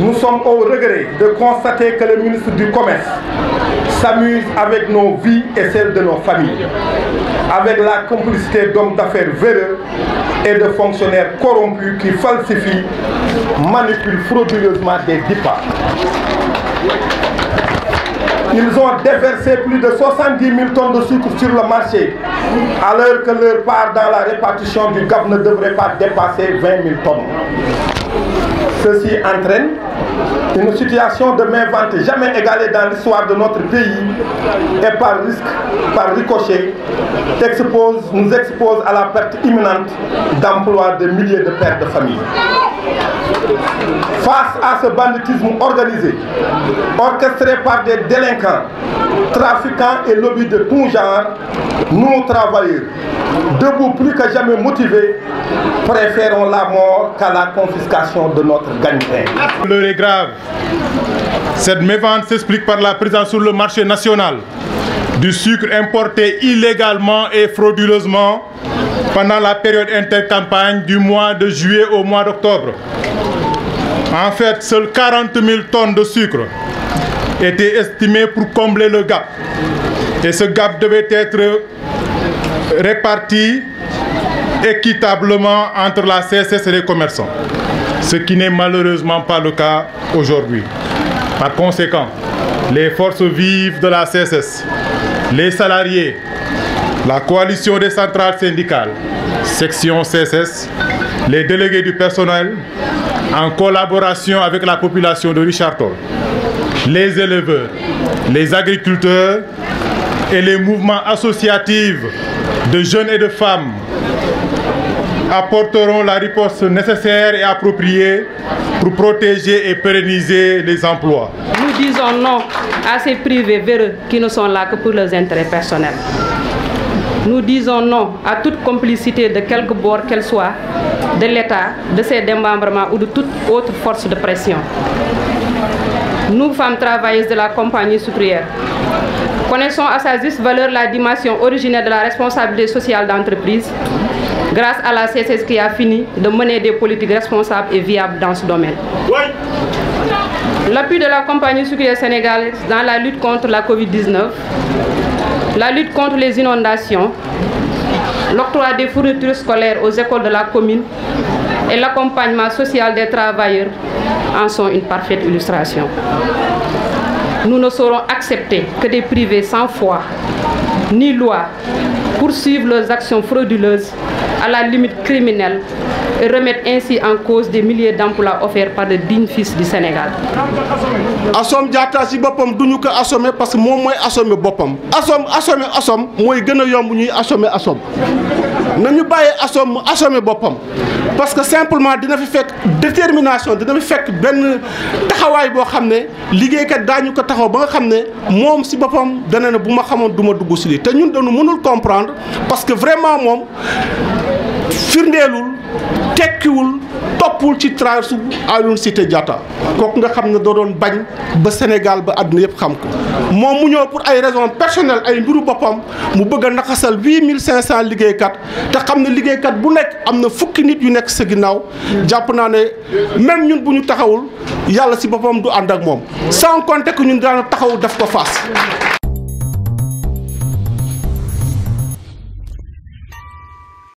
Nous sommes au regret de constater que le ministre du Commerce s'amuse avec nos vies et celles de nos familles, avec la complicité d'hommes d'affaires véreux et de fonctionnaires corrompus qui falsifient, manipulent frauduleusement des diplômes. Ils ont déversé plus de 70 000 tonnes de sucre sur le marché, alors que leur part dans la répartition du gap ne devrait pas dépasser 20 000 tonnes. Ceci entraîne une situation de main-vente jamais égalée dans l'histoire de notre pays et par ricochet, nous expose à la perte imminente d'emplois de milliers de pères de famille. Face à ce banditisme organisé, orchestré par des délinquants, trafiquants et lobbies de tout genre, nous, travailleurs, debout plus que jamais motivés, préférons la mort qu'à la confiscation de notre gagne-pain. L'heure est grave. Cette mévente s'explique par la présence sur le marché national du sucre importé illégalement et frauduleusement pendant la période intercampagne du mois de juillet au mois d'octobre. En fait, seules 40 000 tonnes de sucre étaient estimées pour combler le gap. Et ce gap devait être réparti équitablement entre la CSS et les commerçants, ce qui n'est malheureusement pas le cas aujourd'hui. Par conséquent, les forces vives de la CSS, les salariés, la coalition des centrales syndicales, section CSS, les délégués du personnel, en collaboration avec la population de Richard Toll, les éleveurs, les agriculteurs et les mouvements associatifs de jeunes et de femmes apporteront la riposte nécessaire et appropriée pour protéger et pérenniser les emplois. Nous disons non à ces privés véreux qui ne sont là que pour leurs intérêts personnels. Nous disons non à toute complicité de quelque bord qu'elle soit, de l'État, de ses démembrements ou de toute autre force de pression. Nous, femmes travailleuses de la compagnie sucrière, connaissons à sa juste valeur la dimension originaire de la responsabilité sociale d'entreprise, grâce à la CSS qui a fini de mener des politiques responsables et viables dans ce domaine. L'appui de la compagnie sucrière sénégalaise dans la lutte contre la Covid-19, la lutte contre les inondations, l'octroi des fournitures scolaires aux écoles de la commune et l'accompagnement social des travailleurs en sont une parfaite illustration. Nous ne saurons accepter que des privés sans foi ni loi poursuivent leurs actions frauduleuses à la limite criminelle et remettent ainsi en cause des milliers d'emplois offerts par les dignes fils du Sénégal. Assom jaata ci boppam duñu ko assommer parce que moom mooy assommer boppam. Assom mooy gën a yomb ñuy assommer assom. Nañu bàyyi assom mu assommer boppam parce que simplement dina fi fekk détermination, dina fi fekk benn taxawaay boo xam ne liggéeykat daañu ko taxaw ba nga xam ne moom ci boppam dana ne bu ma xamoon duma dugg ci lii te ñun dañu mënul comprendre parce que vraiment moom firndeelul tekkiwul toppul ci traversu Alioune Cité Diatta kooku nga xam ne doo doon bañ ba Sénégal ba àdduna yëpp xam ko moom mu ñëw pour ay raisons personnelles ay mbiru boppam mu bëgg a naxasal 8500 liggéeykat te xam ne liggéeykat bu nekk am na fukki nit yu nekk sa ginnaaw jàpp naa ne même ñun bu ñu taxawul yàlla si boppam du ànd ak moom sans compter que ñun daana taxaw daf ko faas